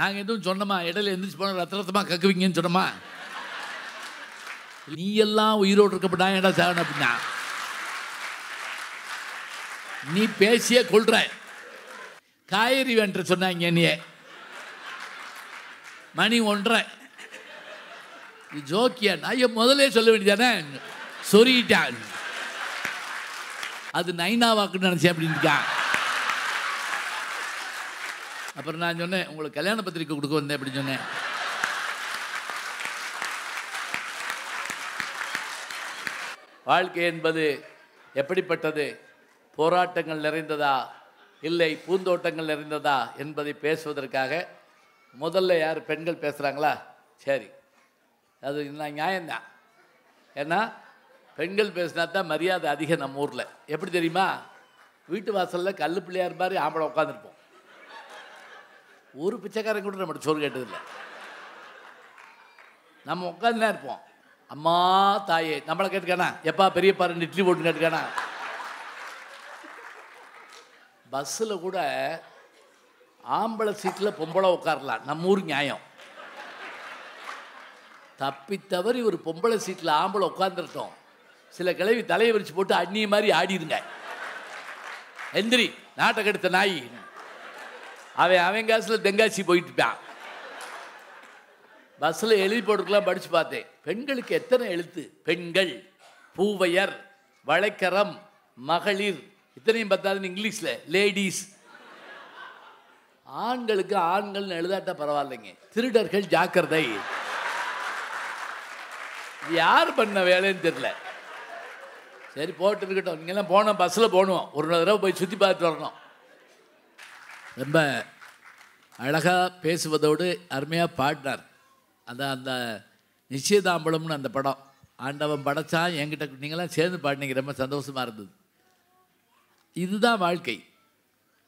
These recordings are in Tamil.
நாங்கள் எதுவும் சொன்னோமா, இடையில எந்திரிச்சு போன ரத்தமாக கக்குவீங்கன்னு சொன்னோமா? நீ எல்லாம் உயிரோடு இருக்கப்பட்டா ஏடா சாகணும் அப்படின்னா நீ பேசியே கொள்ற. காய்கறி வேண்ட சொன்னாங்க நீ, மணி 1:30, நீ ஜோக்கியா? நான் முதலே சொல்ல வேண்டியதானே, சொரிட்டான். அது நைனாவாக்குன்னு நினச்சேன் அப்படின்ட்டுக்கா. அப்புறம் நான் சொன்னேன், உங்களுக்கு கல்யாண பத்திரிக்கை கொடுக்க வந்தேன் அப்படின்னு சொன்னேன். வாழ்க்கை என்பது எப்படிப்பட்டது, போராட்டங்கள் நிறைந்ததா இல்லை பூந்தோட்டங்கள் நிறைந்ததா என்பதை பேசுவதற்காக. முதல்ல யார் பெண்கள் பேசுகிறாங்களா? சரி, அது நான் நியாயம்தான். ஏன்னா பெண்கள் பேசினா தான் மரியாதை அதிகம் நம்ம ஊரில். எப்படி தெரியுமா, வீட்டு வாசலில் கல் பிள்ளையார் மாதிரி ஆம்பளை உட்காந்துருப்போம். ஒரு பிச்சைக்காரன் கூட நம்மகிட்ட சோறு கேட்டதில்லை. நம்ம உட்காந்துலாம் இருப்போம், அம்மா தாயே நம்மளை கேட்டுக்கானா, எப்பா பெரியப்பா ரெண்டு இட்லி போட்டுன்னு கேட்டுக்கானா. பஸ்ஸில் கூட ஆம்பளை சீட்டில் பொம்பளை உட்காரலாம், நம்ம ஊர் நியாயம். தப்பி தவறி ஒரு பொம்பளை சீட்டில் ஆம்பளை உட்காந்துருட்டோம், சில கிளவி தலையை விரிச்சு போட்டு அண்ணிய மாதிரி ஆடிடுங்க, எந்திரி நாட்டை கெடுத்த நாய். அவன் அவன் காசில் தெங்காசி போயிட்டுப்பான். பஸ்ஸில் எழுதி போட்டுக்கலாம், படித்து பார்த்தேன். பெண்களுக்கு எத்தனை எழுத்து, பெண்கள், பூவையர், வளைக்கரம், மகளிர், இத்தனையும் பார்த்தாதுன்னு இங்கிலீஷில் லேடிஸ். ஆண்களுக்கு ஆண்கள்னு எழுதாட்டா பரவாயில்லைங்க, திருடர்கள் ஜாக்கிரதை. யார் பண்ண வேலைன்னு தெரியல. சரி போட்டு இருக்கட்டும், நீங்கள்லாம் போனோம் பஸ்ஸில் போகணும், ஒரு தடவை போய் சுற்றி பார்த்துட்டு வரணும். ரொம்ப அழகாக பேசுவதோடு அருமையாக பாடினார். அதான் அந்த நிச்சயதாம்பலம்னு அந்த படம், ஆண்டவன் படைத்தான் என்கிட்ட, நீங்களாம் சேர்ந்து பாடினீங்க, ரொம்ப சந்தோஷமாக இருந்தது. இதுதான் வாழ்க்கை.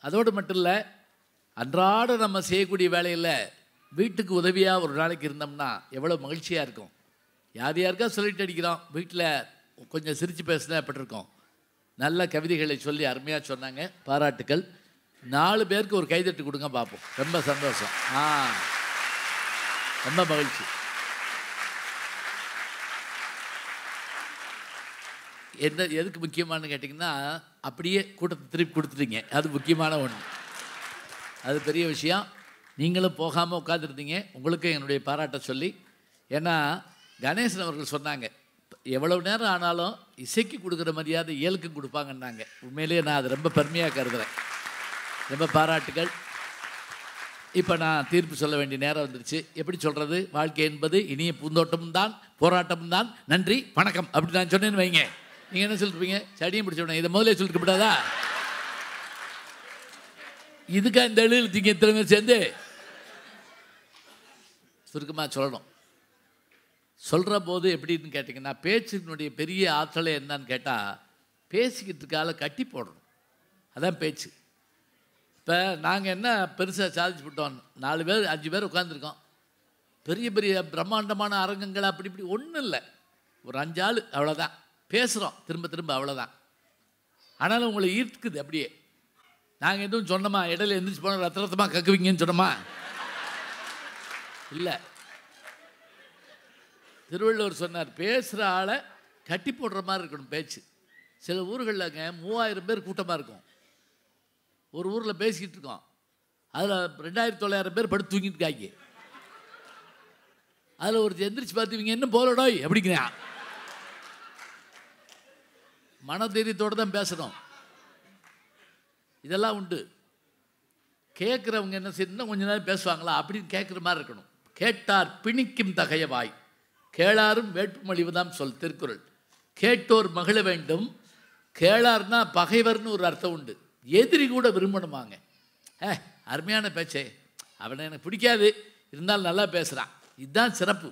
அதோடு மட்டும் இல்லை, அன்றாட நம்ம செய்யக்கூடிய வேலையில் வீட்டுக்கு உதவியாக ஒரு நாளைக்கு இருந்தோம்னா எவ்வளோ மகிழ்ச்சியாக இருக்கும். யார் யாருக்கா சொல்லிட்டு அடிக்கிறோம், வீட்டில் கொஞ்சம் சிரித்து பேசினா எப்பட்டிருக்கோம். நல்ல கவிதைகளை சொல்லி அருமையாக சொன்னாங்க, பாராட்டுக்கள். 4 பேருக்கு ஒரு கைதட்டு கொடுங்க பார்ப்போம். ரொம்ப சந்தோஷம், ரொம்ப மகிழ்ச்சி. என்ன எதுக்கு முக்கியமானு கேட்டிங்கன்னா, அப்படியே கூட்டத்தை திருப்பி கொடுத்துட்டீங்க, அது முக்கியமான ஒன்று, அது பெரிய விஷயம். நீங்களும் போகாமல் உட்காந்துருந்தீங்க, உங்களுக்கும் என்னுடைய பாராட்ட சொல்லி. ஏன்னா கணேசன் அவர்கள் சொன்னாங்க, எவ்வளவு நேரம் ஆனாலும் இசைக்கு கொடுக்குற மரியாதை இயலுக்கும் கொடுப்பாங்கன்னாங்க. உண்மையிலேயே நான் அது ரொம்ப பெருமையாக கருதுகிறேன். ரொம்ப பாராட்டுகள். இப்போ நான் தீர்ப்பு சொல்ல வேண்டிய நேரம் வந்துருச்சு. எப்படி சொல்கிறது, வாழ்க்கை என்பது இனிய பூந்தோட்டமும் தான் போராட்டமும் தான். நன்றி வணக்கம் அப்படி நான் சொன்னேன்னு வைங்க, நீங்கள் என்ன சொல்லிருப்பீங்க, சடியும் பிடிச்சோடனே இதை முதலே சொல்லிட்டு விடாதா, இதுக்காக இந்த எழுதிங்க இத்தனை சேர்ந்து. சுருக்கமாக சொல்லணும், சொல்கிற போது எப்படின்னு கேட்டிங்கன்னா, பேச்சுனுடைய பெரிய ஆற்றலை என்னன்னு கேட்டால் பேசிக்கிறதுக்காக கட்டி போடணும், அதான் பேச்சு. இப்போ நாங்கள் என்ன பெருசாக சாதிச்சு விட்டோம், 4 பேர் 5 பேர் உட்காந்துருக்கோம், பெரிய பெரிய பிரம்மாண்டமான அரங்கங்கள் அப்படி இப்படி ஒன்றும் இல்லை, ஒரு 5 ஆள் அவ்வளோதான் பேசுகிறோம் திரும்ப திரும்ப, அவ்வளோதான். ஆனாலும் உங்களை ஈர்த்துக்குது அப்படியே. நாங்கள் எதுவும் சொன்னோமா, இடையில எந்திரிச்சு போனால் ரத்தமாக கக்குவீங்கன்னு சொன்னோமா? இல்லை. திருவள்ளுவர் சொன்னார், பேசுகிற ஆளை கட்டி போடுற மாதிரி இருக்கணும் பேச்சு. சில ஊர்களில்ங்க 3000 பேர் கூட்டமாக இருக்கும், ஒரு ஊரில் பேசிக்கிட்டு இருக்கோம், அதில் 2900 பேர் படுத்து தூங்கிட்டு காய்க்கு. அதில் ஒரு எந்திரிச்சு பார்த்துவீங்க, என்ன போலடோய் அப்படிங்கிறேன். மனதைரியத்தோடு தான் பேசணும், இதெல்லாம் உண்டு. கேட்குறவங்க என்ன செய்யணும், கொஞ்ச நேரம் பேசுவாங்களா அப்படின்னு கேட்குற மாதிரி இருக்கணும். கேட்டார் பிணிக்கும் தகையவாய், கேளாரும் வேட்புமொழிவு தான் சொல் திருக்குறள். கேட்டோர் மகிழ வேண்டும், கேளார்னா பகைவர்னு ஒரு அர்த்தம் உண்டு. எதிரி கூட விரும்பணுமாங்க, அருமையான பேச்சே, அவனை எனக்கு பிடிக்காது இருந்தாலும் நல்லா பேசுகிறான், இதுதான் சிறப்பு.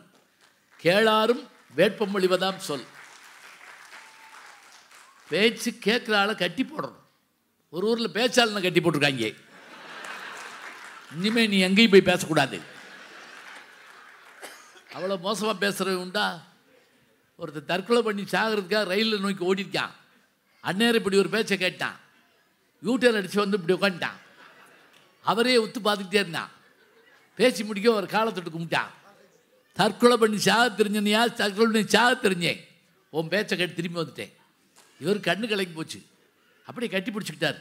கேளாரும் வேட்பமொழிவதாம் சொல். பேச்சு கேட்குற ஆளை கட்டி போடணும். ஒரு ஊரில் பேச்சாளனை கட்டி போட்டிருக்காங்க, இனிமேல் நீ எங்கேயும் போய் பேசக்கூடாது. அவ்வளோ மோசமாக பேசுகிறது உண்டா? ஒருத்தர் தற்கொலை பண்ணி சாகிறதுக்காக ரயிலில் நோக்கி ஓடிருக்கான், அந்நேரம் இப்படி ஒரு பேச்சை கேட்டான், யூட்டர் அடித்து வந்து இப்படி உட்காந்துட்டான், அவரே ஒத்து பார்த்துக்கிட்டே இருந்தான். பேசி முடிக்க ஒரு காலத்துட்டு கும்பிட்டான். தற்கொலை பண்ணி சாக தெரிஞ்சனையா, தற்கொலை பண்ணி சாக தெரிஞ்சேன், உன் பேச்சை கேட்டு திரும்பி வந்துட்டேன். இவர் கண்ணு கலங்கி போச்சு, அப்படியே கட்டி பிடிச்சிக்கிட்டார்.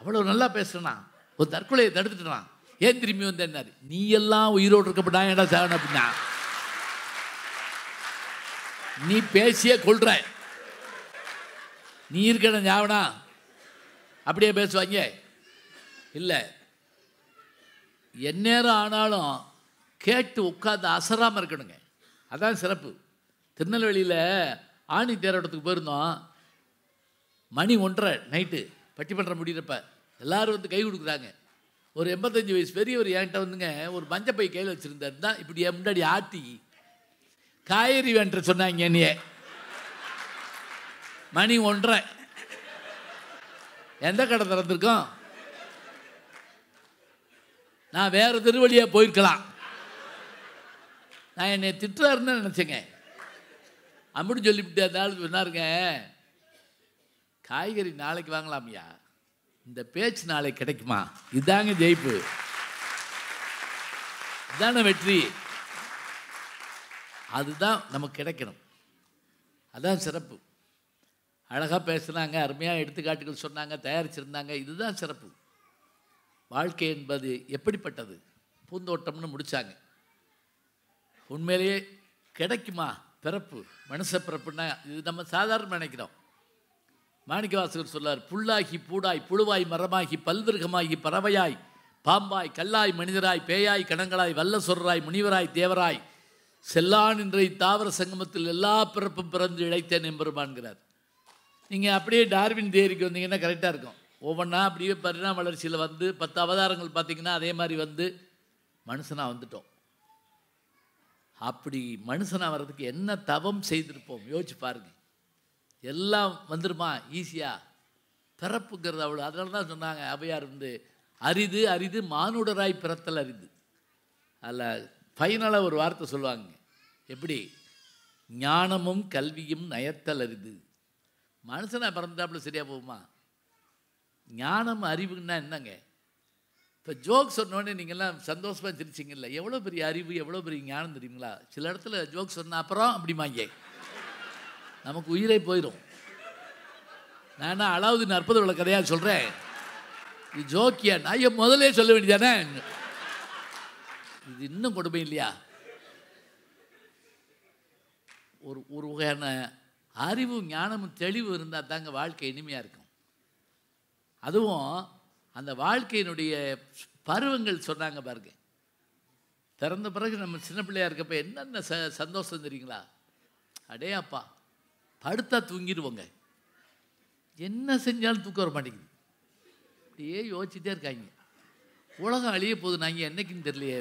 அவ்வளோ நல்லா பேசுகிறேன்னா ஒரு தற்கொலையை தடுத்துட்டான். ஏன் திரும்பி வந்தேன்னாரு. நீ எல்லாம் உயிரோடு இருக்கப்பட்டா ஏடா சாகணும் அப்படின்னா, நீ பேசியே கொள்ற, நீ இருக்கடா சாவனா அப்படியே பேசுவாங்க. இல்லை, எந்நேரம் ஆனாலும் கேட்டு உட்காந்து அசராமல் இருக்கணுங்க, அதான் சிறப்பு. திருநெல்வேலியில் ஆணி தேரோட்டத்துக்கு போயிருந்தோம். மணி 1:30 நைட்டு, பட்டிமன்றம் முடிகிறப்ப எல்லோரும் வந்து கை கொடுக்குறாங்க. ஒரு 85 வயசு பெரியவர் என்கிட்ட வந்துங்க, ஒரு மஞ்சப்பை கையில் வச்சுருந்தாரு. தான் இப்படி என் முன்னாடி ஆட்டி காய்கறி வேண்ட சொன்னாங்க. என்னையே மணி 1:30, எந்த கடை திறந்துருக்கோம்? நான் வேறு திருவழியாக போயிருக்கலாம். நான் என்னை திட்டுறாருன்னு நினச்சேங்க. அப்படின்னு சொல்லிவிட்டு அந்த ஆள் சொன்னாருங்க, காய்கறி நாளைக்கு வாங்கலாமியா, இந்த பேச்சு நாளைக்கு கிடைக்குமா? இதாங்க ஜெயிப்பு, இதான வெற்றி, அதுதான் நமக்கு கிடைக்கணும், அதுதான் சிறப்பு. அழகாக பேசுனாங்க, அருமையாக எடுத்துக்காட்டுகள் சொன்னாங்க, தயாரிச்சிருந்தாங்க, இதுதான் சிறப்பு. வாழ்க்கை என்பது எப்படிப்பட்டது பூந்தோட்டம்னு முடித்தாங்க. உண்மையிலேயே கிடைக்குமா பிறப்பு, மனுஷ பிறப்புன்னா? இது நம்ம சாதாரண நினைக்கிறோம். மாணிக்கவாசகர் சொல்லார், புல்லாகி பூடாய் புழுவாய் மரமாகி பல்விருகமாகி பறவையாய் பாம்பாய் கல்லாய் மனிதராய் பேயாய் கணங்களாய் வல்ல சொல்றாய் முனிவராய் தேவராய் செல்லான் இன்றைய தாவர சங்கமத்தில் எல்லா பிறப்பும் பிறந்து இழைத்தேன் எம்பெருமான்கிறார். நீங்கள் அப்படியே டார்வின் தேரிக்கு வந்தீங்கன்னா கரெக்டாக இருக்கும். ஒவ்வொன்றா அப்படியே பரிணாம வளர்ச்சியில் வந்து 10 அவதாரங்கள் பார்த்திங்கன்னா அதே மாதிரி வந்து மனுஷனாக வந்துட்டோம். அப்படி மனுஷனாக வர்றதுக்கு என்ன தவம் செய்திருப்போம் யோசிச்சு பாருங்க. எல்லாம் வந்துடுமா ஈஸியாக? பிறப்புங்கிறது அவ்வளோ. அதனால தான் சொன்னாங்க அவ்வையார் வந்து, அரிது அரிது மானுடராய் பிறத்தல் அரிது. அதில் ஃபைனலாக ஒரு வார்த்தை சொல்லுவாங்க, எப்படி ஞானமும் கல்வியும் நயத்தல் அரிது. மனுஷனாக பிறந்தாப்புல சரியாக போகுமா? ஞானம் அறிவுன்னா என்னங்க? இப்போ ஜோக் சொன்னோடனே நீங்கள்லாம் சந்தோஷமாக சிரிச்சிங்கல்ல, எவ்வளோ பெரிய அறிவு, எவ்வளோ பெரிய ஞானம் தெரியுங்களா? சில இடத்துல ஜோக் சொன்னால் அப்புறம் அப்படிமாங்க நமக்கு உயிரை போயிடும். நான் அலாவுதீன் அற்புத உள்ள கதையாக சொல்கிறேன், இது ஜோக்கியா? நான் என் முதலே சொல்ல வேண்டியதானே. இது இன்னும் கொடுமை இல்லையா? ஒரு ஒரு வகையான அறிவும் ஞானமும் தெளிவு இருந்தால் தாங்க வாழ்க்கை இனிமையாக இருக்கும். அதுவும் அந்த வாழ்க்கையினுடைய பருவங்கள் சொன்னாங்க பாருங்க. பிறந்த பிறகு நம்ம சின்ன பிள்ளையாக இருக்கப்போ என்னென்ன சந்தோஷம் தெரியுங்களா? அடே அப்பா, படுத்தா தூங்கிடுவோங்க, என்ன செஞ்சாலும் தூக்க வர மாட்டேங்குது, அப்படியே யோசிச்சுட்டே இருக்காங்க. உலகம் அழிய போது நாங்கள் என்னைக்குன்னு தெரியலையே,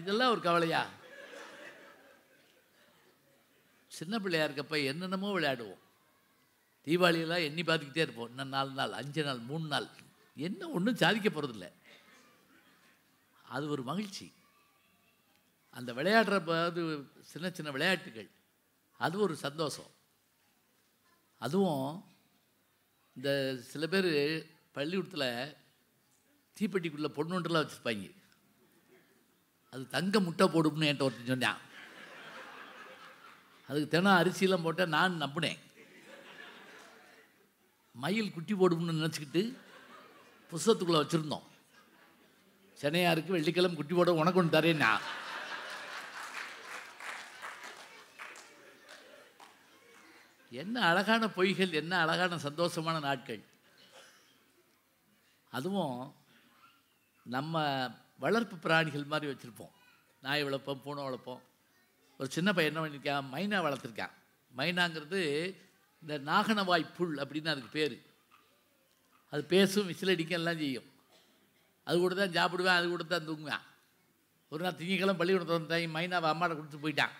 இதெல்லாம் ஒரு கவலையா? சின்ன பிள்ளையாக இருக்கப்போ என்னென்னமோ விளையாடுவோம். தீபாவளியெல்லாம் எண்ணி பார்த்துக்கிட்டே இருப்போம், இன்னும் 4 நாள் 5 நாள் 3 நாள், என்ன ஒன்றும் சாதிக்க போகிறதில்ல. அது ஒரு மகிழ்ச்சி. அந்த விளையாடுறப்ப அது சின்ன சின்ன விளையாட்டுகள், அது ஒரு சந்தோஷம். அதுவும் இந்த சில பேர் பள்ளிக்கூடத்தில் தீப்பெட்டிக்குள்ளே பொண்ணுன்றலாம் வச்சுருப்பாங்க, அது தங்க முட்டை போடும்னு என்கிட்ட ஒருத்தன் சொன்னான். அதுக்கு தினம் அரிசியெல்லாம் போட்டால் நான் நம்பினேன். மயில் குட்டி போடும்னு நினச்சிக்கிட்டு புஸ்தகத்துக்குள்ளே வச்சுருந்தோம். சென்னையாருக்கு வெள்ளிக்கிழமை குட்டி போட உனக்கு ஒன்று தரேன்னா, என்ன அழகான பொய்கள், என்ன அழகான சந்தோஷமான நாட்கள். அதுவும் நம்ம வளர்ப்பு பிராணிகள் மாதிரி வச்சுருப்போம், நாய் வளர்ப்போம், பூனை வளர்ப்போம். ஒரு சின்ன பையன் என்ன பண்ணியிருக்கான், மைனா வளர்த்துருக்கான். மைனாங்கிறது இந்த நாகனவாய் புல் அப்படின்னு அதுக்கு பேர். அது பேசும், விசிலடிக்கும், எல்லாம் செய்யும். அது கூட தான் சாப்பிடுவேன், அது கூட தான் தூங்குவேன். ஒரு நாள் திங்கக்கிழமை பள்ளிக்கூடத்தில் வந்து மைனாவை அம்மாட்ட கொடுத்து போயிட்டான்.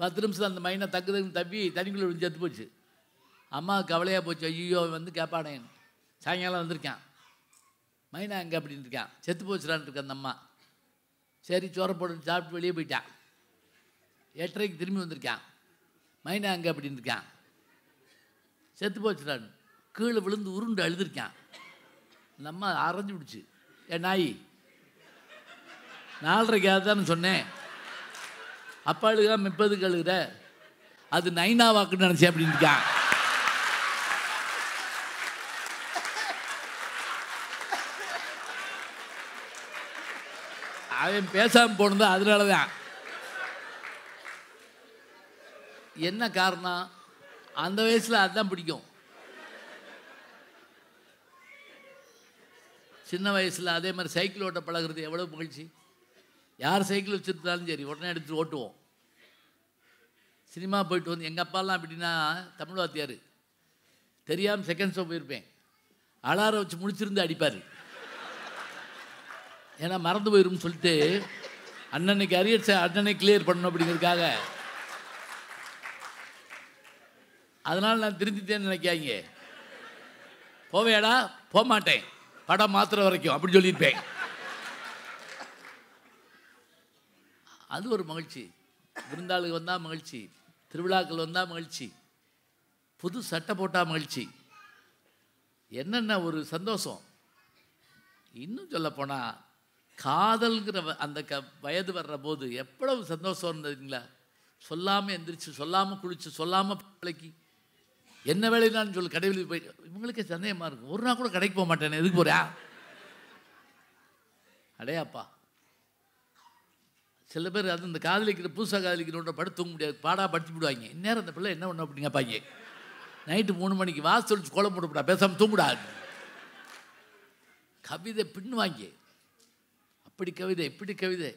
10 நிமிஷத்தில் அந்த மைனா தக்குதுன்னு தப்பி தனிக்குள்ளே விழுந்து செத்து போச்சு. அம்மா கவலையாக போச்சு, ஐயோ வந்து கேட்பானே. சாயங்காலம் வந்திருக்கான், மைனா அங்கே அப்படின்னு இருக்கான், செத்து போச்சுடான்னு இருக்க அந்த அம்மா. சரி சோற போட்டு சாப்பிட்டு வெளியே போயிட்டான். 8:30க்கு திரும்பி வந்திருக்கான், மைனா அங்கே அப்படின்னு இருக்கான், செத்து போச்சுடான்னு கீழே விழுந்து உருண்டு அழுதுருக்கான். அந்த அம்மா அரைஞ்சு பிடிச்சி, Enai. Nalra gatham sonne. Appaluga meppadugaluga. Adu naina vaakna nechapringa. Aven pesam pondu adnala da. Enna kaarana? அந்த வயசுல அதான் பிடிக்கும். சின்ன வயசுல அதே மாதிரி சைக்கிள் ஓட்ட பழகுறது எவ்வளவு மகிழ்ச்சி. யார் சைக்கிள் வச்சிருந்தாலும் சரி உடனே எடுத்து ஓட்டுவோம். சினிமா போயிட்டு வந்து எங்க அப்பாலாம் அப்படினா தமிழ் வாத்தியார். தெரியாம செகண்ட் ஷோ போயிருப்பேன். அலாரம் வச்சு முடிச்சிருந்து அடிப்பார். ஏன்னா மறந்து போயிரும் சொல்லிட்டு அண்ணனுக்கு அரியட்ஸ் அண்ணனை கிளியர் பண்ணணும் அப்படிங்கறதுக்காக அதனால நான் திருந்திட்டேன்னு நினைக்காதீங்க. போவேடா போக மாட்டேன் படம் மாத்திர வரைக்கும் அப்படி சொல்லியிருப்பேன். அது ஒரு மகிழ்ச்சி. விருந்தாளுக்கு வந்தால் மகிழ்ச்சி, திருவிழாக்கள் வந்தால் மகிழ்ச்சி, புது சட்டை போட்டால் மகிழ்ச்சி, என்னென்ன ஒரு சந்தோஷம். இன்னும் சொல்லப்போனால் காதல்கிற அந்த வயது வர்ற போது எவ்வளவு சந்தோஷம் இருந்ததுங்களா. சொல்லாமல் எந்திரிச்சு, சொல்லாமல் குளிச்சு, சொல்லாமல் பிள்ளைக்கு என்ன வேலையிலான்னு சொல்லி கடையில் போய் இவங்களுக்கே சந்தேகமாக இருக்கும். ஒரு நாள் கூட கடைக்கு போக மாட்டேன், எதுக்கு போறியா அடையாப்பா. சில பேர் அது இந்த காதலிக்கிற புதுசாக காதலிக்கிறோன்ற படுத்து தூங்க முடியாது, பாடாக படுத்து விடுவாங்க. இந்நேரம் அந்த பிள்ளை என்ன ஒன்று அப்படிங்க பாங்க நைட்டு 3 மணிக்கு வாசல் வச்சு கோலம் போட்டுவிடா, பேசாமல் தூங்கிடாது. கவிதை பின்னுவாங்க, அப்படி கவிதை இப்படி கவிதை.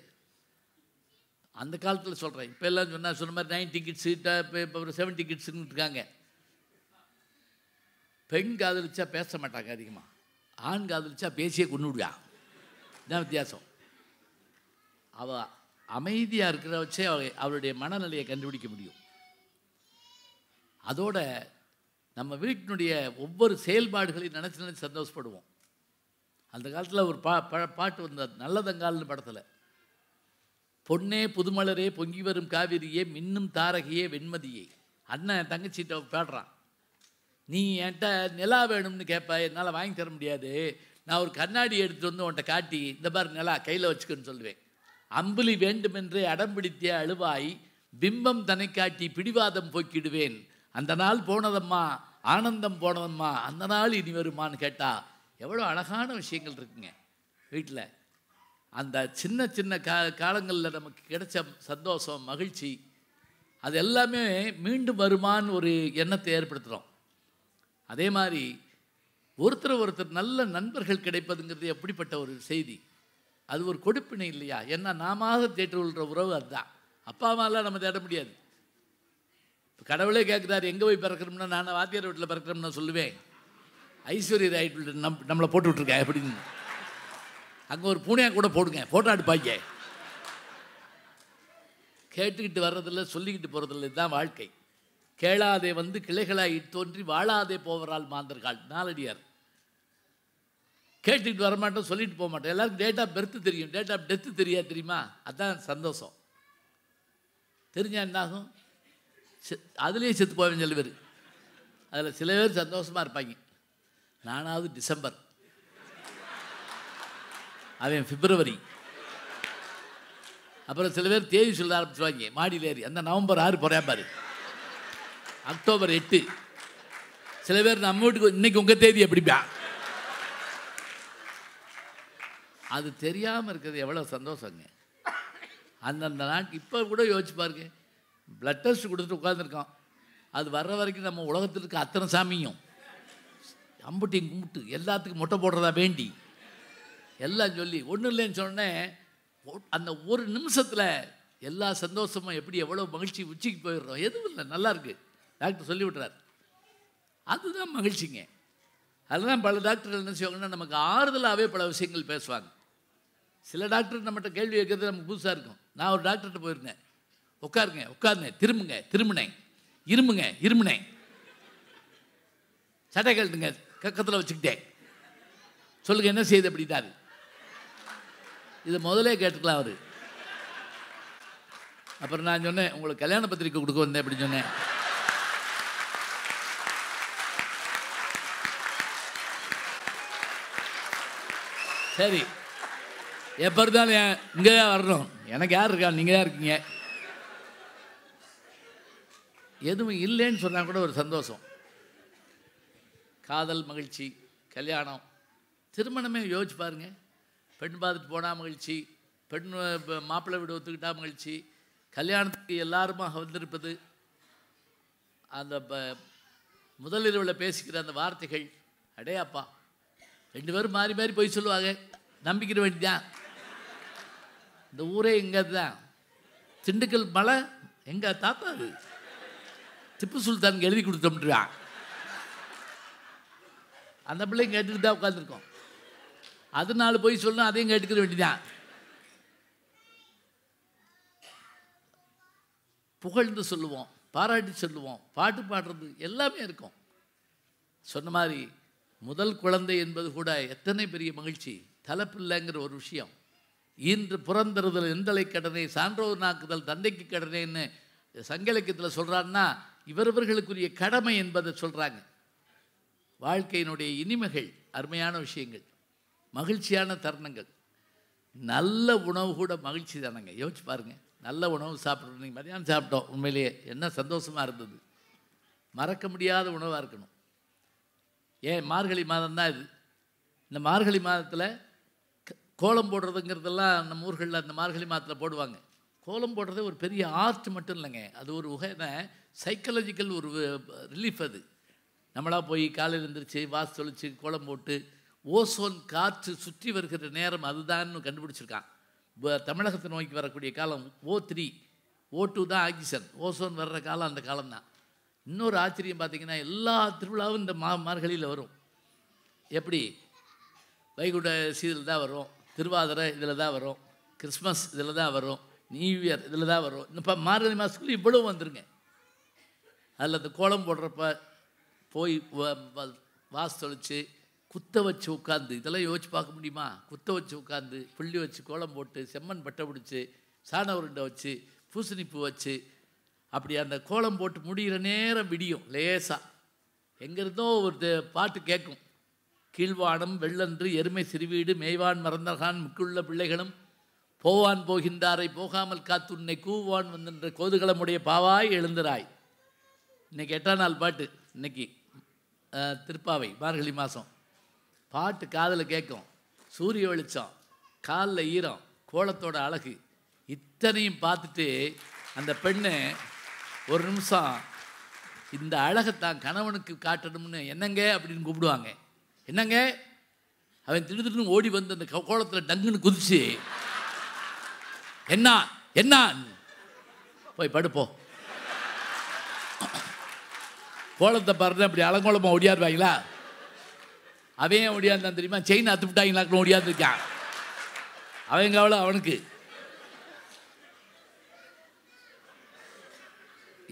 அந்த காலத்தில் சொல்கிறேன், இப்போ எல்லாம் சொன்னால் சொன்ன மாதிரி 9 டிக்கெட்ஸு இப்போ ஒரு 7 டிக்கெட்ஸுன்னு இருக்காங்க. பெண் காதலிச்சா பேச மாட்டாங்க அதிகமாக, ஆண் காதலிச்சா பேசியே கொண்டு விடுவா. இதுதான் வித்தியாசம். அவள் அமைதியாக இருக்கிற வச்சே அவளுடைய மனநிலையை கண்டுபிடிக்க முடியும். அதோட நம்ம வீட்டினுடைய ஒவ்வொரு செயல்பாடுகளையும் நினச்சி நினச்சி சந்தோஷப்படுவோம். அந்த காலத்தில் ஒரு பாட்டு வந்தது, நல்லதங்கால்னு படத்தில், பொன்னே புதுமலரே பொங்கி வரும் காவிரியே மின்னும் தாரகையே வெண்மதியே. அண்ணன் தங்கச்சிட்ட பாடுறான், நீ என்கிட்ட நிலா வேணும்னு கேட்ப, என்னால் வாங்கி தர முடியாது, நான் ஒரு கண்ணாடி எடுத்துகிட்டு வந்து உன்கிட்ட காட்டி இந்த மாதிரி நிலா கையில் வச்சுக்கன்னு சொல்லுவேன். அம்புலி வேண்டுமென்றே அடம்பிடித்தே அழுவாய், பிம்பம் தனை காட்டி பிடிவாதம் போக்கிடுவேன், அந்த நாள் போனதம்மா ஆனந்தம் போனதம்மா அந்த நாள் இனி வருமானு கேட்டா. எவ்வளோ அழகான விஷயங்கள் இருக்குங்க வீட்டில். அந்த சின்ன சின்ன காலங்களில் நமக்கு கிடைச்ச சந்தோஷம் மகிழ்ச்சி அது எல்லாமே மீண்டும் வருமானு ஒரு எண்ணத்தை ஏற்படுத்துகிறோம். அதே மாதிரி ஒருத்தர் நல்ல நண்பர்கள் கிடைப்பதுங்கிறது எப்படிப்பட்ட ஒரு செய்தி. அது ஒரு கொடுப்பினை இல்லையா. ஏன்னா நாம தேற்றுக்கொள்கிற உறவு அதுதான். அப்பா அம்மாலாம் நம்ம தேட முடியாது. இப்போ கடவுளே கேட்குறாரு எங்கே போய் பிறக்கிறோம்னா நான் வாத்தியார் வீட்டில் பிறக்கிறோம்னா சொல்லுவேன். ஐஸ்வர்யா ராய் வீட்டில் நம்மளை போட்டு விட்ருக்கேன் அப்படின்னு அங்கே ஒரு பூனையாக கூட போடுங்க, ஃபோட்டோ எடுப்பாங்க. கேட்டுக்கிட்டு வர்றதில்ல, சொல்லிக்கிட்டு போகிறதில்ல. இதுதான் வாழ்க்கை. கேளாதே வந்து கிளைகளாய் தோன்றி வாழாதே போவரால் மாந்தர்கள் நாலடியார். கேட்டுக்கிட்டு வரமாட்டோம், சொல்லிட்டு போக மாட்டோம். எல்லாருக்கும் டேட் ஆஃப் பர்த் தெரியும், டேட் ஆஃப் டெத்து தெரியாது தெரியுமா. அதுதான் சந்தோஷம். தெரிஞ்சால் என்னாகும், அதுலேயே செத்து போவேன் சில பேர். அதில் சில பேர் சந்தோஷமாக இருப்பாங்க. நானாவது டிசம்பர், அவன் பிப்ரவரி. அப்புறம் சில பேர் தேதி சொல்ல ஆரம்பிச்சுவாங்க, மாடியில் ஏறி அந்த நவம்பர் 6 போகிறேன் பாரு, அக்டோபர் 8. சில பேர் நம்ம வீட்டுக்கு இன்னைக்கு உங்கள் தேதி எப்படிப்பா. அது தெரியாமல் இருக்கிறது எவ்வளோ சந்தோஷங்க அந்தந்த நாட்டு. இப்போ கூட யோசிச்சு பாருங்க, பிளட் டெஸ்ட் கொடுத்துட்டு உட்காந்துருக்கோம். அது வர்ற வரைக்கும் நம்ம உலகத்தில் இருக்க அத்தனை சாமியும் அம்புட்டியும் கும்பிட்டு எல்லாத்துக்கும் மொட்டை போடுறதா வேண்டி எல்லாம் சொல்லி ஒன்றும் இல்லைன்னு சொன்னேன். அந்த ஒரு நிமிஷத்தில் எல்லா சந்தோஷமும் எப்படி எவ்வளோ மகிழ்ச்சி உச்சிக்கு போயிடுறோம். எதுவும் இல்லை, நல்லாயிருக்கு டாக்டர் சொல்லி விட்றாரு. அதுதான் மகிழ்ச்சிங்க. அதுதான் பல டாக்டர்கள் என்ன செய்வாங்கன்னா நமக்கு ஆறுதலாகவே பல விஷயங்கள் பேசுவாங்க. சில டாக்டர் நம்மகிட்ட கேள்வி கேட்கறது நமக்கு புதுசாக இருக்கும். நான் ஒரு டாக்டர்கிட்ட போயிருந்தேன். உட்காருங்க உட்காருங்க, திரும்புங்க திரும்பினேன், இருமுங்க இருமினேன், சட்டை கேட்டுங்க கக்கத்தில் வச்சுக்கிட்டேன், சொல்லுங்கள் என்ன செய்யுது அப்படின்னாரு. இதை முதலே கேட்டுக்கலாம் அவர். அப்புறம் நான் சொன்னேன் உங்களுக்கு கல்யாண பத்திரிக்கை கொடுக்க வந்தேன் அப்படின்னு சொன்னேன். சரி எப்பருந்தாலும் இங்கே தான் வரணும். எனக்கு யார் இருக்கா? நீங்கள் தான் இருக்கீங்க. எதுவும் இல்லைன்னு சொன்னால் கூட ஒரு சந்தோஷம். காதல் மகிழ்ச்சி, கல்யாணம், திருமணமே யோசிச்சு பாருங்கள். பெண் பார்த்துட்டு போனால் மகிழ்ச்சி, பெண் மாப்பிள்ளை வீடு ஒத்துக்கிட்டால் மகிழ்ச்சி, கல்யாணத்துக்கு எல்லாருமாக வந்திருப்பது, அந்த முதலிரவில் பேசிக்கிற அந்த வார்த்தைகள், அடையாப்பா ரெண்டு பேரும் மாறி மாறி போய் சொல்லுவாங்க, நம்பிக்கிற வேண்டிதான். இந்த ஊரே எங்கே தான், திண்டுக்கல் மலை எங்கள் தாத்தா அது, திப்பு சுல்தானுக்கு எழுதி கொடுத்தோம்ட்டுருவான். அந்த பிள்ளைங்க கேட்டுக்கிட்டு தான் உட்காந்துருக்கோம். அதனால போய் சொல்லணும், அதையும் கேட்டுக்கிற வேண்டிதான். புகழ்ந்து சொல்லுவோம், பாராட்டி சொல்லுவோம், பாட்டு பாடுறது எல்லாமே இருக்கும். சொன்ன மாதிரி முதல் குழந்தை என்பது கூட எத்தனை பெரிய மகிழ்ச்சி. தலைப்பில்லைங்கிற ஒரு விஷயம், இன்று புறந்தறுதல் எந்தலை கடனை சான்றோர் நாக்குதல் தந்தைக்கு கடனைன்னு சங்கலக்கியத்தில் சொல்கிறான்னா இவர்களுக்குரிய கடமை என்பதை சொல்கிறாங்க. வாழ்க்கையினுடைய இனிமைகள், அருமையான விஷயங்கள், மகிழ்ச்சியான தருணங்கள். நல்ல உணவு கூட மகிழ்ச்சி தானங்க. யோசிச்சு பாருங்கள், நல்ல உணவு சாப்பிட்றோம். நீங்கள் மதியானம் சாப்பிட்டோம், உண்மையிலேயே என்ன சந்தோஷமாக இருந்தது. மறக்க முடியாத உணவாக இருக்கணும். ஏன் மார்கழி மாதம்தான் இது. இந்த மார்கழி மாதத்தில் கோலம் போடுறதுங்கிறதெல்லாம் நம்ம ஊர்களில் அந்த மார்கழி மாதத்தில் போடுவாங்க. கோலம் போடுறது ஒரு பெரிய ஆர்ட் மட்டும் இல்லைங்க, அது ஒரு வகையான சைக்காலஜிக்கல் ஒரு ரிலீஃப். அது நம்மளாக போய் காலையில் எழுந்திரிச்சு வாசு தொளிச்சு கோலம் போட்டு ஓசோன் காற்று சுற்றி வருகிற நேரம் அதுதான்னு கண்டுபிடிச்சிருக்கான். தமிழகத்தை நோக்கி வரக்கூடிய காலம் O3, O2 தான் ஆக்சிஜன். ஓசோன் வர்ற காலம் அந்த காலம்தான். இன்னொரு ஆச்சரியம் பார்த்திங்கன்னா, எல்லா திருவிழாவும் இந்த மார்கழியில் வரும். எப்படி? வைகுண்ட சீதில் தான் வரும், திருவாதிரை இதில் தான் வரும், கிறிஸ்மஸ் இதில் தான் வரும், நியூ இயர் இதில் தான் வரும். இப்போ மார்கழி மாதத்துக்குள்ளே இவ்வளவு வந்துருங்க. அதில் அந்த கோலம் போடுறப்ப போய் வாசு தொளிச்சு குத்த வச்சு உட்காந்து, இதெல்லாம் யோசிச்சு பார்க்க முடியுமா? குத்த வச்சு உட்காந்து, புள்ளி வச்சு கோலம் போட்டு, செம்மண் பட்டை பிடிச்சி, சாண உருண்டை வச்சு, பூசணிப்பூ வச்சு, அப்படி அந்த கோலம் போட்டு முடிகிற நேரம் விடியும். லேசாக எங்கேருந்தோ ஒரு பாட்டு கேட்கும். கீழ்வானம் வெள்ளன்று எருமை சிறுவீடு மேய்வான் மறந்தகான் முக்குள்ள பிள்ளைகளும் போவான் போகின்றாரை போகாமல் காத்து உன்னை கூவான் வந்தின்ற கோதுகளமுடைய பாவாய் எழுந்திராய். இன்றைக்கி 8ஆம் நாள் பாட்டு. இன்றைக்கி திருப்பாவை மார்கழி மாதம் பாட்டு காதில் கேட்கும். சூரிய வெளிச்சம், காலில் ஈரம், கோலத்தோட அழகு, இத்தனையும் பார்த்துட்டு அந்த பெண்ணு ஒரு நிமிஷம் இந்த அழகை தான் கணவனுக்கு காட்டணும்னு என்னங்க அப்படின்னு கூப்பிடுவாங்க. என்னங்க? அவன் திடுத்துன்னு ஓடி வந்து அந்த கோலத்தில் டங்குன்னு குதிச்சு என்ன என்ன போய் படுப்போம் கோலத்தை பாருன்னு அப்படி அலங்கோலமாக ஓடியாருவாங்களா? அவன் ஓடியாந்தான் தெரியுமா? செயின் அத்து விட்டாங்களாக்கு ஓடியாந்துருக்கான். அவன் கவலை அவனுக்கு.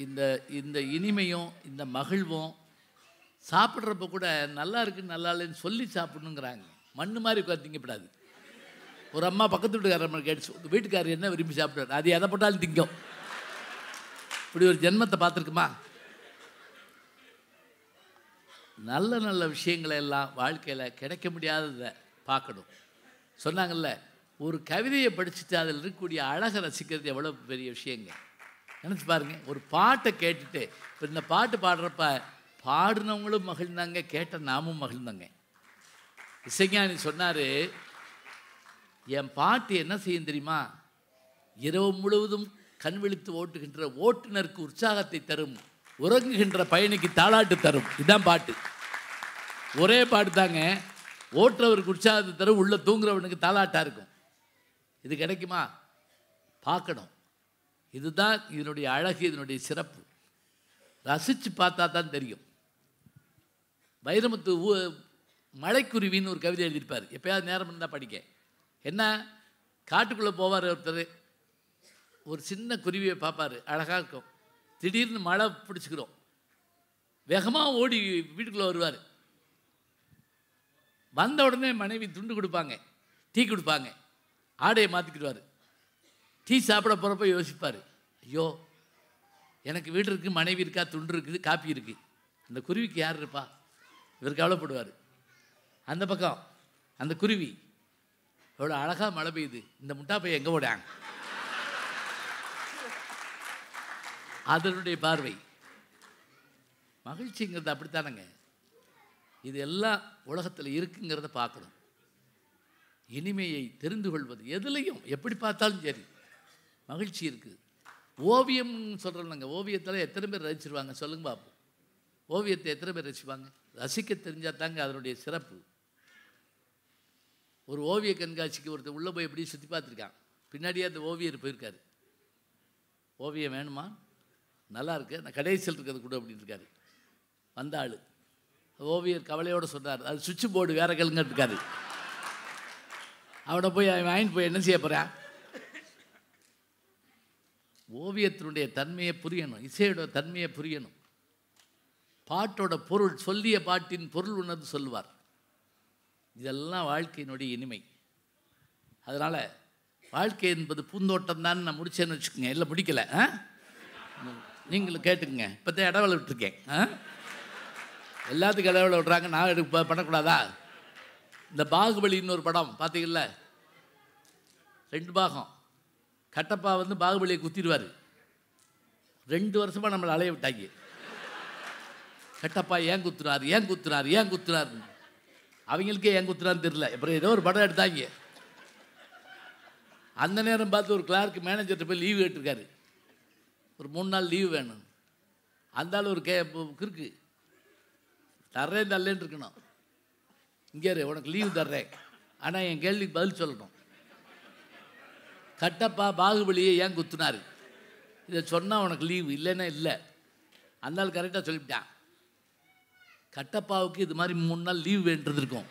இந்த இந்த இனிமையும் இந்த மகிழ்வும் சாப்பிட்றப்ப கூட நல்லா இருக்குன்னு நல்லா இல்லைன்னு சொல்லி சாப்பிட்ணுங்கிறாங்க. மண்ணு மாதிரி உட்காந்து திங்கப்படாது. ஒரு அம்மா பக்கத்து வீட்டுக்காரர் கேட்டுச்சு, உங்கள் வீட்டுக்காரர் என்ன விரும்பி சாப்பிட்றாரு, அது எதை போட்டாலும் திங்கும். இப்படி ஒரு ஜென்மத்தை பார்த்துருக்குமா? நல்ல நல்ல விஷயங்களை எல்லாம் வாழ்க்கையில் கிடைக்க முடியாததை பார்க்கணும். சொன்னாங்கல்ல, ஒரு கவிதையை படிச்சுட்டு அதில் இருக்கக்கூடிய அழகை ரசிக்கிறது எவ்வளோ பெரிய விஷயங்க. நினச்சி பாருங்கள், ஒரு பாட்டை கேட்டுட்டு இப்போ இந்த பாட்டு பாடுறப்ப பாடினவங்களும் மகிழ்ந்தாங்க, கேட்ட நாமும் மகிழ்ந்தாங்க. இசைஞானி சொன்னார், என் பாட்டு என்ன செய்யும் தெரியுமா? இரவு முழுவதும் கண் விழித்து ஓட்டுகின்ற ஓட்டுநருக்கு உற்சாகத்தை தரும், உறங்குகின்ற பயணிக்கு தாளாட்டு தரும். இதுதான் பாட்டு. ஒரே பாட்டு தாங்க. ஓட்டுறவருக்கு உற்சாகத்தை தரும், உள்ளே தூங்குறவனுக்கு தாளாட்டாக இருக்கும். இது கிடைக்குமா? பார்க்கணும். இதுதான் இதனுடைய அழகு, இதனுடைய சிறப்பு. ரசித்து பார்த்தா தான் தெரியும். வைரமுத்து மலைக்குருவின்னு ஒரு கவிதை எழுதியிருப்பார். எப்போயாவது நேரம் இருந்தால் படிக்க. என்ன, காட்டுக்குள்ளே போவார் ஒருத்தர். ஒரு சின்ன குருவியை பார்ப்பார், அழகாக இருக்கும். திடீர்னு மழை பிடிச்சிக்கிறோம், வேகமாக ஓடி வீட்டுக்குள்ளே வருவார். வந்த உடனே மனைவி துண்டு கொடுப்பாங்க, டீ கொடுப்பாங்க, ஆடையை மாற்றிக்கிடுவார். டீ சாப்பிட போகிறப்ப யோசிப்பார், ஐயோ எனக்கு வீடு இருக்குது, மனைவி இருக்கா, துண்டு இருக்குது, காப்பி இருக்குது, அந்த குருவிக்கு யார் இருப்பா? இவர் கவலைப்படுவார். அந்த பக்கம் அந்த குருவி எவ்வளோ அழகாக மழை பெய்யுது, இந்த முட்டா பையன் எங்கே போடாங்க? அதனுடைய பார்வை மகிழ்ச்சிங்கிறது அப்படித்தானங்க. இது எல்லாம் உலகத்தில் இருக்குங்கிறத பார்க்கணும். இனிமையை தெரிந்து கொள்வது எதுலேயும் எப்படி பார்த்தாலும் சரி மகிழ்ச்சி இருக்குது. ஓவியம் சொல்கிறோம்லங்க, ஓவியத்தில் எத்தனை பேர் ரசிச்சிருவாங்க சொல்லுங்க பார்ப்போம். ஓவியத்தை எத்தனை பேர் ரசிப்பாங்க? ரசிக்க தெரிஞ்சால் தாங்க அதனுடைய சிறப்பு. ஒரு ஓவிய கண்காட்சிக்கு ஒருத்தர் உள்ளே போய் எப்படி சுற்றி பார்த்துருக்கான், பின்னாடியே அந்த ஓவியர் போயிருக்காரு. ஓவியம் வேணுமா, நல்லா இருக்கு, நான் கடைசியில் இருக்கிறது கூட அப்படின்னு இருக்காரு. வந்த ஆள் ஓவியர் கவலையோடு சொன்னார், அது சுவிட்சு போர்டு வேற கல்லுங்க இருக்காரு. அவனை போய் அவன் வாங்கிட்டு போய் என்ன செய்ய போகிறான்? ஓவியத்தினுடைய தன்மையை புரியணும், இசையோட தன்மையை புரியணும், பாட்டோட பொருள், சொல்லிய பாட்டின் பொருள் உணர்ந்து சொல்லுவார். இதெல்லாம் வாழ்க்கையினுடைய இனிமை. அதனால் வாழ்க்கை என்பது பூந்தோட்டம் தான். நான் முடிச்சேன்னு வச்சுக்கோங்க, இல்லை முடிக்கலை, நீங்களும் கேட்டுக்குங்க. இப்போ தான் இடவலை விட்டுருக்கேன். எல்லாத்துக்கும் இடவலை விட்றாங்க, நான் எடுக்க பண்ணக்கூடாதா? இந்த பாகுபலின்னு ஒரு படம் பார்த்தீங்கல்ல, 2 பாகம். கட்டப்பா வந்து பாகுபலியை குத்திடுவார். 2 வருஷமாக நம்மளை அலைய விட்டாங்க. கட்டப்பா ஏன் குத்துறாரு அவங்களுக்கே ஏன் குத்துறான்னு தெரியல. அப்புறம் ஏதோ ஒரு படம் எடுத்தாங்க. அந்த நேரம் பார்த்து ஒரு கிளார்க்கு மேனேஜர்கிட்ட போய் லீவு கேட்டிருக்காரு, ஒரு 3 நாள் லீவு வேணும். அந்தாலும் ஒரு கிறுக்கு தர்றேன் தரலேன்னு இருக்கணும். இங்கே உனக்கு லீவு தர்றேன், ஆனால் என் கேள்விக்கு பதில் சொல்லணும். கட்டப்பா பாகுபலியை ஏன் குத்துனாரு, இதை சொன்னால் உனக்கு லீவு இல்லைன்னா இல்லை. அந்தாலும் கரெக்டாக சொல்லிவிட்டான். கட்டப்பாவுக்கு இது மாதிரி 3 நாள் லீவு வேண்டியது இருக்கும்.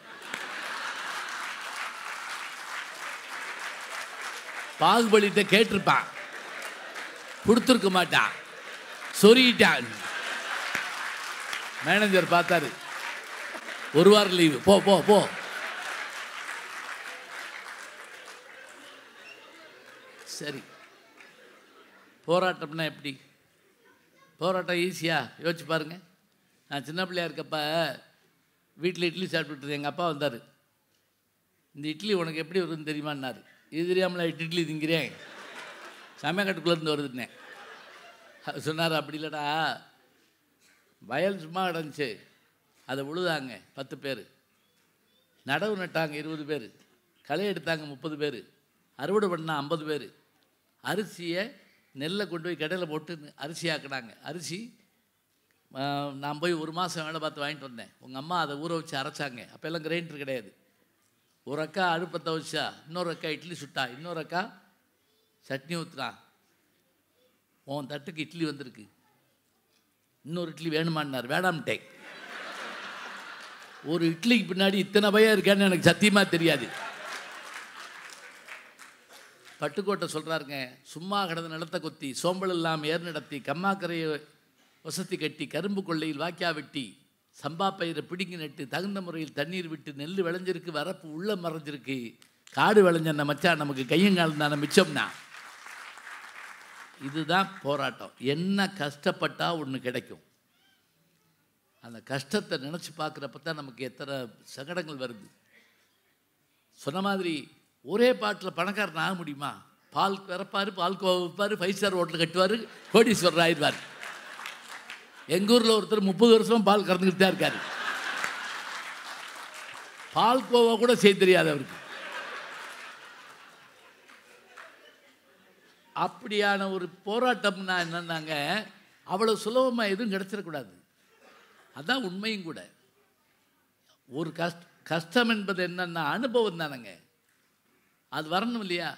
பாகுபலிகிட்ட கேட்டிருப்பான், கொடுத்துருக்க மாட்டான், சொருகிட்டான். மேனேஜர் பார்த்தாரு, 1 வாரம் லீவு, போ போ போ. சரி, போராட்டம்னா எப்படி? போராட்டம் ஈஸியாக யோசிச்சு பாருங்க. நான் சின்ன பிள்ளையா இருக்கப்ப வீட்டில் இட்லி சாப்பிட்டுட்டு எங்கள் அப்பா வந்தார். இந்த இட்லி உனக்கு எப்படி வருதுன்னு தெரியுமான்னாரு. இது தெரியாமல இட்லி திங்கிறேன், சமையக்கட்டுக்குள்ளேருந்து வருதுன்னேன். அது சொன்னார், அப்படி இல்லைடா, வயல் சும்மா கிடந்துச்சு, அதை உழுதாங்க 10 பேர், நடவு நட்டாங்க 20 பேர், களை எடுத்தாங்க 30 பேர், அறுவடை பண்ணால் 50 பேர், அரிசியை நெல்லை கொண்டு போய் கடையில் போட்டு அரிசி ஆக்கினாங்க. அரிசி நான் போய் 1 மாதம் வேலை பார்த்து வாங்கிட்டு வந்தேன். உங்கள் அம்மா அதை ஊற வச்சு அரைச்சாங்க. அப்போ எல்லாம் கிரைண்டர் கிடையாது. ஒரு அக்கா அடுப்பத்தை வச்சா, இன்னொரு அக்கா இட்லி சுட்டா, இன்னொரு அக்கா சட்னி ஊற்றுனா. உன் தட்டுக்கு இட்லி வந்திருக்கு, இன்னொரு இட்லி வேணுமான்னார். வேடாம்ட்டேன். ஒரு இட்லிக்கு பின்னாடி இத்தனை பையா இருக்கான்னு எனக்கு சத்தியமாக தெரியாது. பட்டுக்கோட்டை சொல்கிறாருங்க, சும்மா கடந்த நிலத்தை கொத்தி சோம்பல் இல்லாமல் ஏர் நடத்தி கம்மாக்கரையை வசதி கட்டி கரும்பு கொள்ளையில் வாய்க்கா வெட்டி சம்பா பயிரை பிடுங்கி நட்டு தகுந்த முறையில் தண்ணீர் விட்டு நெல் விளைஞ்சிருக்கு, வரப்பு உள்ள மறைஞ்சிருக்கு, காடு விளைஞ்ச மச்சான் நமக்கு கையங்கால் தானே மிச்சம்னா. இதுதான் போராட்டம். என்ன கஷ்டப்பட்டால் ஒன்று கிடைக்கும். அந்த கஷ்டத்தை நினச்சி பார்க்குறப்ப தான் நமக்கு எத்தனை சங்கடங்கள் வருது. சொன்ன மாதிரி ஒரே பாட்டில் பணக்காரன் ஆக முடியுமா? பால் கறப்பார், பால் கோவா விற்பார், 5 ஸ்டார் ஹோட்டல் கட்டுவார், கோடீஸ்வரர் ஆயிடுவார். எங்கள் ஊரில் ஒருத்தர் 30 வருஷமாக பால் கறந்துக்கிட்டு தான் இருக்கார். பால் கோவா கூட செய்ய தெரியாது அவருக்கு. அப்படியான ஒரு போராட்டம்னா என்னன்னாங்க, அவ்வளோ சுலபமாக எதுவும் கிடச்சிடக்கூடாது. அதான் உண்மையும் கூட. ஒரு கஷ்டம் என்பது என்னென்னா அனுபவம் தானங்க. அது வரணும் இல்லையா?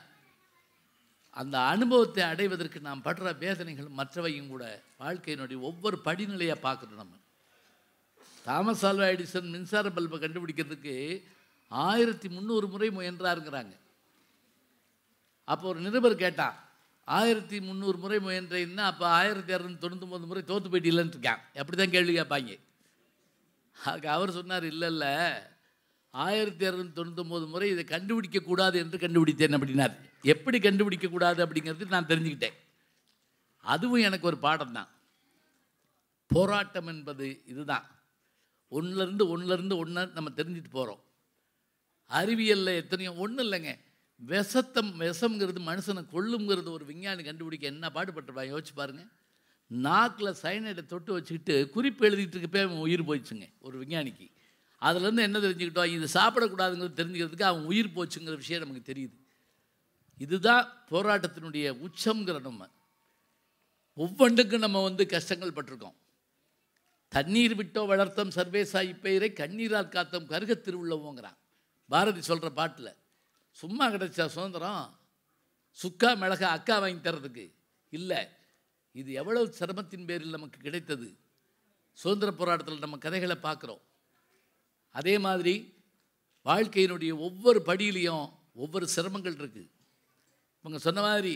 அந்த அனுபவத்தை அடைவதற்கு நாம் படுற வேதனைகள் மற்றவையும் கூட வாழ்க்கையினுடைய ஒவ்வொரு படிநிலையாக பார்க்கணும். நம்ம தாமஸ் ஆல்வா எடிசன் மின்சார பல்பை கண்டுபிடிக்கிறதுக்கு 1300 முறை முயன்றாருங்கிறாங்க. அப்போ ஒரு நிருபர் கேட்டான், 1300 முறை முயன்றேன்னா அப்போ 1699 முறை தோற்று போயிட்டு இல்லைன்னு இருக்கான். அப்படி தான் கேள்வி கேட்பாங்க. அதுக்கு அவர் சொன்னார், இல்லை 1699 முறை இதை கண்டுபிடிக்கக்கூடாது என்று கண்டுபிடித்தேன் அப்படின்னாரு. எப்படி கண்டுபிடிக்கக்கூடாது அப்படிங்கிறது நான் தெரிஞ்சுக்கிட்டேன். அதுவும் எனக்கு ஒரு பாடம் தான். போராட்டம் என்பது இதுதான். ஒன்றுலேருந்து ஒன்று நம்ம தெரிஞ்சுட்டு போகிறோம். அறிவியல்ல எத்தனையோ ஒன்றும் இல்லைங்க. விஷம்ங்கிறது மனுஷனை கொள்ளுங்கிறது ஒரு விஞ்ஞானி கண்டுபிடிக்க என்ன பாடுபட்டுருப்பா யோசிச்சு பாருங்கள். நாக்கில் சைனைடை தொட்டு வச்சுக்கிட்டு குறிப்பு எழுதிட்டு இருக்கப்பே அவன் உயிர் போயிடுச்சுங்க ஒரு விஞ்ஞானிக்கு. அதுலேருந்து என்ன தெரிஞ்சுக்கிட்டோம், இது சாப்பிடக்கூடாதுங்கிறது தெரிஞ்சுக்கிறதுக்கு அவன் உயிர் போச்சுங்கிற விஷயம் நமக்கு தெரியுது. இதுதான் போராட்டத்தினுடைய உச்சங்கிற நம்ம ஒவ்வொன்றுக்கும் நம்ம கஷ்டங்கள் பட்டிருக்கோம். தண்ணீர் விட்டோ வளர்த்தம் சர்வேசாயி பெயரை கண்ணீரால் காத்தம் கருக திருவுள்ளவோங்கிறான் பாரதி சொல்கிற பாட்டில். சும்மா கிடைச்சா சுதந்திரம் சுக்கா மிளகா அக்கா வாங்கி தர்றதுக்கு இல்லை. இது எவ்வளவு சிரமத்தின் பேரில் நமக்கு கிடைத்தது. சுதந்திர போராட்டத்தில் நம்ம கதைகளை பார்க்குறோம். அதே மாதிரி வாழ்க்கையினுடைய ஒவ்வொரு படியிலையும் ஒவ்வொரு சிரமங்கள் இருக்குது. இவங்க சொன்ன மாதிரி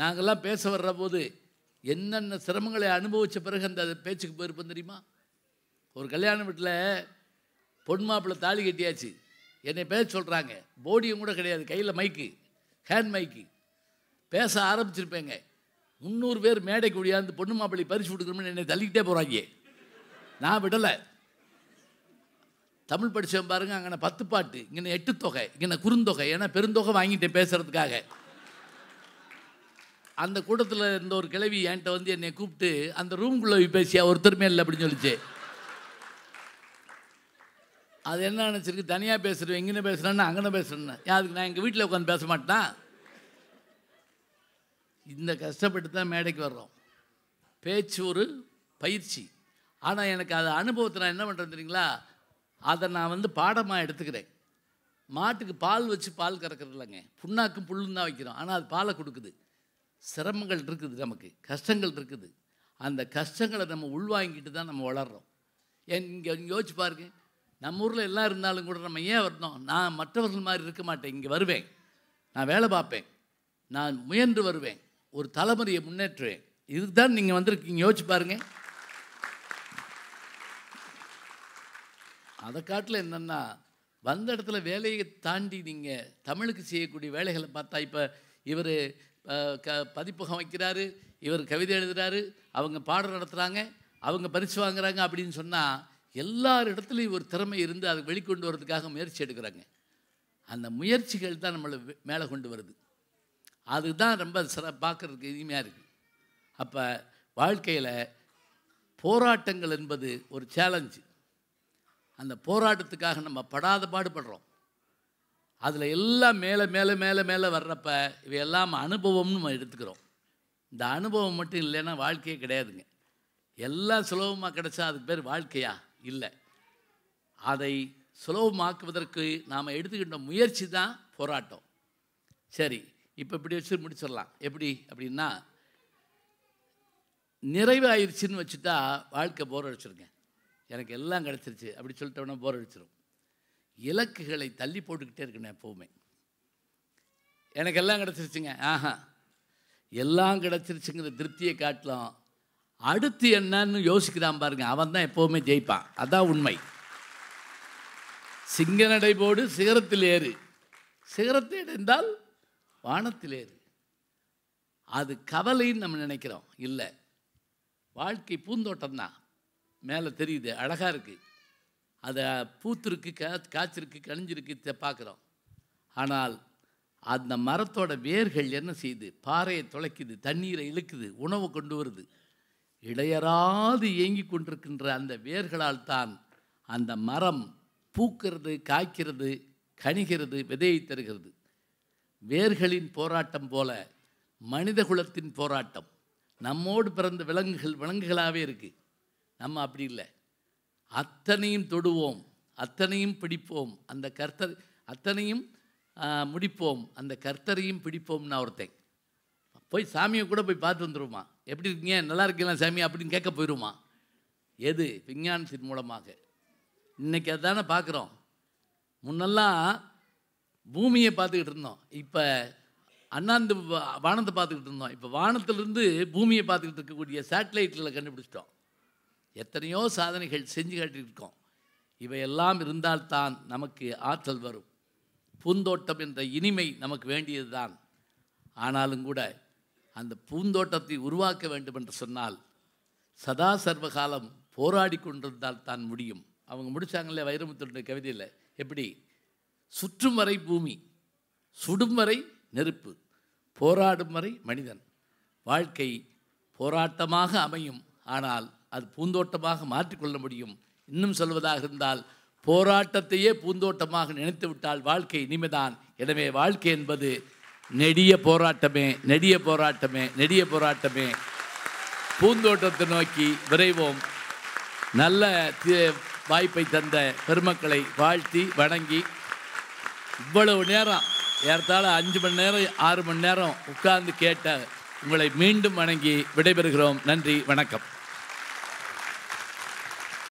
நாங்கள்லாம் பேச வர்ற போது என்னென்ன சிரமங்களை அனுபவித்த பிறகு அந்த பேச்சுக்கு போயிருப்போம் தெரியுமா. ஒரு கல்யாண வீட்டில் பொன் மாப்பிள்ளை தாலி கட்டியாச்சு, என்னை பேச சொல்கிறாங்க, போடியும் கூட கிடையாது, கையில் மைக்கு ஹேண்ட் மைக்கு பேச ஆரம்பிச்சிருப்பேங்க. 300 பேர் மேடைக்கு முடியாது பொண்ணு மாப்பிள்ளை பரிசு கொடுக்கணும்னு என்னை தள்ளிக்கிட்டே போகிறாங்க. நான் விடலை. தமிழ் படித்தவன் பாருங்கள், அங்கே 10 பாட்டு, இங்கே 8 தொகை, இங்கே குறுந்தொகை, ஏன்னா பெருந்தொகை வாங்கிட்டேன் பேசுகிறதுக்காக. அந்த கூட்டத்தில் இருந்த ஒரு கிழவி என்கிட்ட என்னை கூப்பிட்டு, அந்த ரூம்குள்ளே பேசியா ஒருத்தருமே இல்லை அப்படின்னு சொல்லிச்சு. அது என்ன நினச்சிருக்கு, தனியாக பேசுகிறேன் எங்கன்னு பேசுகிறேன்னு அங்கன்னு பேசுகிறேன்னு. அதுக்கு நான் எங்கள் வீட்டில் உட்காந்து பேச மாட்டேன். இந்த கஷ்டப்பட்டு தான் மேடைக்கு வர்றோம். பேச்சு ஒரு பயிற்சி. ஆனால் எனக்கு அது அனுபவத்தை நான் என்ன பண்ணுறேன் தெரியுங்களா, அதை நான் பாடமாக எடுத்துக்கிறேன். மாட்டுக்கு பால் வச்சு பால் கறக்கிறது இல்லைங்க, புண்ணாக்கும் புல்லும் தான் வைக்கிறோம். ஆனால் அது பாலை கொடுக்குது. சிரமங்கள் இருக்குது, நமக்கு கஷ்டங்கள் இருக்குது. அந்த கஷ்டங்களை நம்ம உள்வாங்கிட்டு தான் நம்ம வளர்கிறோம். இங்கே யோசிச்சு பாருங்க, நம்ம ஊரில் எல்லாம் இருந்தாலும் கூட நம்ம ஏன் வரணும், நான் மற்றவர்கள் மாதிரி இருக்க மாட்டேன். இங்கே வருவேன், நான் வேலை பார்ப்பேன், நான் முயன்று வருவேன், ஒரு தலைமுறையை முன்னேற்றுவேன். இதுக்கு தான் நீங்கள் வந்திருக்கீங்க. யோசிச்சு பாருங்கள். அதை காட்டில் என்னென்னா, வந்த இடத்துல வேலையை தாண்டி நீங்கள் தமிழுக்கு செய்யக்கூடிய வேலைகளை பார்த்தா, இப்போ இவர் பதிப்பகம் வைக்கிறாரு, இவர் கவிதை எழுதுகிறாரு, அவங்க பாடம் நடத்துகிறாங்க, அவங்க பரிசு வாங்குறாங்க அப்படின்னு சொன்னால் எல்லார் இடத்துலையும் ஒரு திறமை இருந்து அதை வெளிக்கொண்டு வர்றதுக்காக முயற்சி எடுக்கிறாங்க. அந்த முயற்சிகள் தான் நம்மளை மேலே கொண்டு வருது. அதுதான் ரொம்ப பார்க்குறதுக்கு இனிமையாக இருக்குது. அப்போ வாழ்க்கையில் போராட்டங்கள் என்பது ஒரு சேலஞ்சு. அந்த போராட்டத்துக்காக நம்ம படாத பாடுபடுறோம். அதில் எல்லாம் மேலே மேலே மேலே மேலே வர்றப்ப இவையெல்லாம் அனுபவம்னு நம்ம எடுத்துக்கிறோம். இந்த அனுபவம் மட்டும் இல்லைன்னா வாழ்க்கையே கிடையாதுங்க. எல்லாம் சுலபமாக கிடைச்சா அதுக்கு பேர் வாழ்க்கையா? இல்லை. அதை சுலபமாக்குவதற்கு நாம் எடுத்துக்கிட்ட முயற்சி தான் போராட்டம். சரி, இப்போ இப்படி வச்சு முடிச்சிடலாம். எப்படி அப்படின்னா, நிறைவாயிருச்சுன்னு வச்சுட்டா வாழ்க்கை போர் அடிச்சிருங்க, எனக்கு எல்லாம் கிடச்சிருச்சு அப்படி சொல்லிட்டோம்னா போர் அடிச்சிடும். இலக்குகளை தள்ளி போட்டுக்கிட்டே இருக்கணும் எப்போவுமே. எனக்கு எல்லாம் கிடச்சிருச்சுங்க, ஆஹா எல்லாம் கிடச்சிருச்சுங்கிற திருப்தியை காட்டலாம். அடுத்து என்னன்னு யோசிக்கிறான் பாருங்க, அவன் தான் எப்போவுமே ஜெயிப்பான். அதான் உண்மை. சிங்க நடை போடு சிகரத்தில் ஏறு, சிகரத்தை அடைந்தால் வானத்தில் ஏறு. அது கவலைன்னு நம்ம நினைக்கிறோம். இல்லை, வாழ்க்கை பூந்தோட்டம் தான். மேலே தெரியுது, அழகாக இருக்குது, அதை பூத்திருக்கு, காய்ச்சிருக்கு, கணிஞ்சிருக்கு பார்க்குறோம். ஆனால் அந்த மரத்தோட வேர்கள் என்ன செய்யுது, பாறையை துளைக்குது, தண்ணீரை இழுக்குது, உணவு கொண்டு வருது. இடையராது இயங்கி கொண்டிருக்கின்ற அந்த வேர்களால் தான் அந்த மரம் பூக்கிறது, காய்க்கிறது, கணிகிறது, விதையை தருகிறது. வேர்களின் போராட்டம் போல மனிதகுலத்தின் போராட்டம். நம்மோடு பிறந்த விலங்குகளாகவே இருக்குது. நம்ம அப்படி இல்லை. அத்தனையும் தொடுவோம், அத்தனையும் பிடிப்போம், அந்த கர்த்தர் அத்தனையும் முடிப்போம், அந்த கர்த்தரையும் பிடிப்போம்னா ஒருத்தன் போய் சாமியை கூட போய் பார்த்து வந்துடுவோமா, எப்படி இருக்கீங்க நல்லா இருக்கலாம் சாமி அப்படின்னு கேட்க போயிடுமா? எது விஞ்ஞானத்தின் மூலமாக இன்றைக்கி அதானே பார்க்குறோம். முன்னெல்லாம் பூமியை பார்த்துக்கிட்டு இருந்தோம், இப்போ அண்ணாந்து வானத்தை பார்த்துக்கிட்டு இருந்தோம். இப்போ வானத்திலிருந்து பூமியை பார்த்துக்கிட்டு இருக்கக்கூடிய சேட்டலைட்டில் கண்டுபிடிச்சிட்டோம். எத்தனையோ சாதனைகள் செஞ்சு காட்டியிருக்கோம். இவையெல்லாம் இருந்தால்தான் நமக்கு ஆற்றல் வரும். பூந்தோட்டம் என்ற இனிமை நமக்கு வேண்டியது தான். ஆனாலும் கூட அந்த பூந்தோட்டத்தை உருவாக்க வேண்டும் என்று சொன்னால் சதா சர்வகாலம் போராடி கொண்டிருந்தால் தான் முடியும். அவங்க முடித்தாங்களே வைரமுத்துடைய கவிதையில், எப்படி சுற்றும் வரை பூமி, சுடும் வரை நெருப்பு, போராடும் வரை மனிதன். வாழ்க்கை போராட்டமாக அமையும், ஆனால் அது பூந்தோட்டமாக மாற்றிக்கொள்ள முடியும். இன்னும் சொல்வதாக இருந்தால், போராட்டத்தையே பூந்தோட்டமாக நினைத்து விட்டால் வாழ்க்கை இனிமேதான். எனவே வாழ்க்கை என்பது நெடிய போராட்டமே, நெடிய போராட்டமே, நெடிய போராட்டமே. பூந்தோட்டத்தை நோக்கி விரைவோம். நல்ல வாய்ப்பை தந்த பெருமக்களை வாழ்த்தி வணங்கி, இவ்வளவு நேரம் ஏறத்தாழ 5 மணி நேரம் 6 மணி நேரம் உட்கார்ந்து கேட்ட உங்களை மீண்டும் வணங்கி விடைபெறுகிறோம். நன்றி, வணக்கம்.